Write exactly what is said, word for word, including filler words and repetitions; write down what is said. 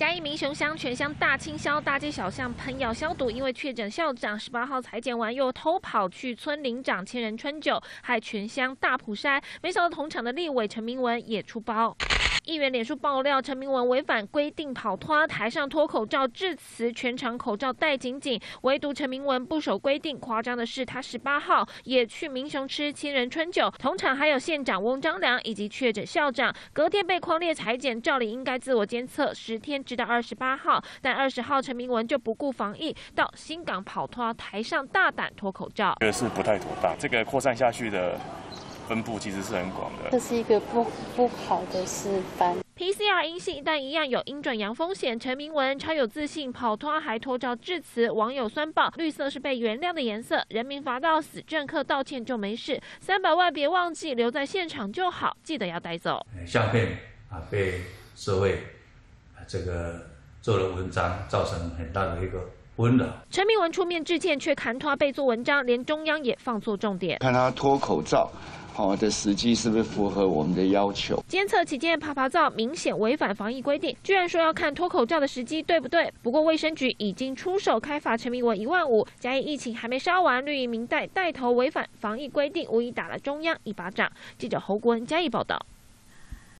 嘉义民雄乡全乡大清消，大街小巷喷药消毒，因为确诊校长十八号采检完又偷跑去村林长千人春酒，害全乡大普筛。没想到同场的立委陈明文也出包。 议员脸书爆料，陈明文违反规定跑脱，台上脱口罩致辞，全场口罩戴紧紧，唯独陈明文不守规定。夸张的是，他十八号也去民雄吃千人春酒，同场还有县长翁章良以及确诊校长。隔天被匡列采检，照理应该自我监测十天，直到二十八号。但二十号陈明文就不顾防疫，到新港跑脱，台上大胆脱口罩，这是不太妥当。这个扩散下去的 分布其实是很广的，这是一个不不好的示范。P C R 阴性，但一样有阴转阳风险。陈明文超有自信，跑脱还脱罩致辞，网友酸爆绿色是被原谅的颜色，人民罚到死，政客道歉就没事。三百万别忘记留在现场就好，记得要带走。下面啊，被社会啊这个做了文章，造成很大的一个 陈明文出面致歉，却砍他被做文章，连中央也放错重点。看他脱口罩，好的时机是不是符合我们的要求？监测期间爬爬照明显违反防疫规定，居然说要看脱口罩的时机对不对？不过卫生局已经出手开罚陈明文一万五。嘉义疫情还没烧完，绿营民代带头违反防疫规定，无疑打了中央一巴掌。记者侯国文嘉义报道。